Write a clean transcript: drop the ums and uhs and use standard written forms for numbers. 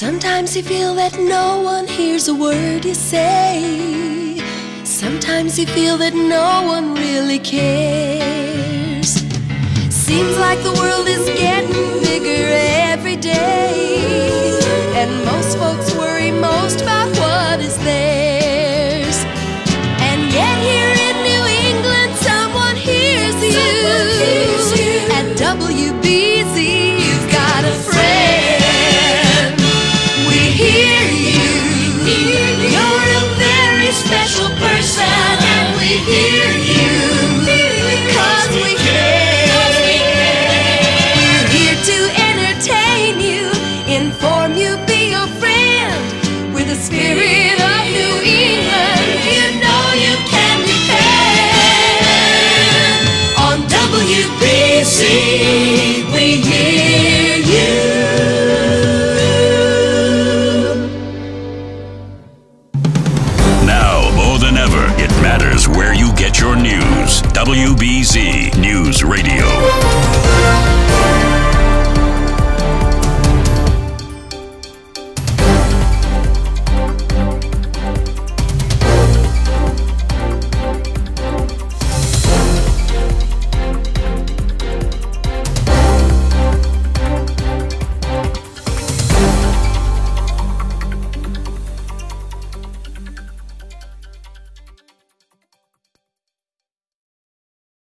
Sometimes you feel that no one hears a word you say. Sometimes you feel that no one really cares. Seems like the world is getting bigger every day, and most folks worry most about what is theirs. And yet here in New England someone hears you. At WBZ you've got a friend. We hear you. You're a very special person, and we hear you because we care. We're here to entertain you, inform you, be your friend. We're the spirit of New England. You know you can depend on WBZ.